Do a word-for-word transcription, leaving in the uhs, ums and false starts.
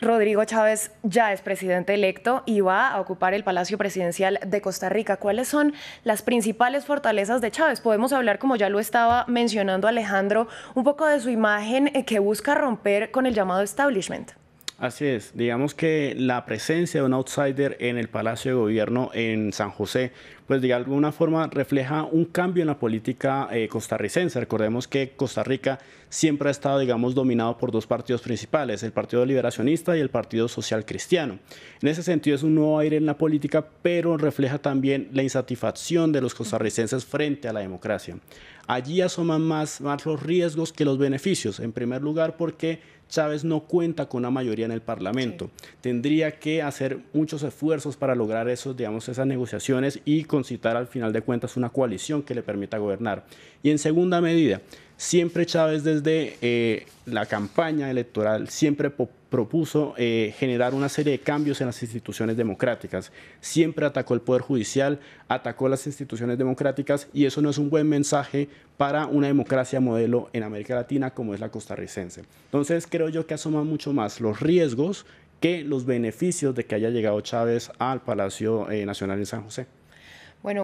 Rodrigo Chaves ya es presidente electo y va a ocupar el Palacio Presidencial de Costa Rica. ¿Cuáles son las principales fortalezas de Chaves? Podemos hablar, como ya lo estaba mencionando Alejandro, un poco de su imagen que busca romper con el llamado establishment. Así es, digamos que la presencia de un outsider en el Palacio de Gobierno en San José, pues de alguna forma refleja un cambio en la política eh, costarricense. Recordemos que Costa Rica siempre ha estado, digamos, dominado por dos partidos principales, el Partido Liberacionista y el Partido Social Cristiano. En ese sentido es un nuevo aire en la política, pero refleja también la insatisfacción de los costarricenses frente a la democracia. Allí asoman más, más los riesgos que los beneficios, en primer lugar porque Chaves no cuenta con una mayoría en el Parlamento. Sí. Tendría que hacer muchos esfuerzos para lograr esos, digamos, esas negociaciones y concitar al final de cuentas una coalición que le permita gobernar. Y en segunda medida, siempre Chaves desde eh, la campaña electoral siempre propuso eh, generar una serie de cambios en las instituciones democráticas. Siempre atacó el Poder Judicial, atacó las instituciones democráticas y eso no es un buen mensaje para una democracia modelo en América Latina como es la costarricense. Entonces creo yo que asoma mucho más los riesgos que los beneficios de que haya llegado Chaves al Palacio eh, Nacional en San José.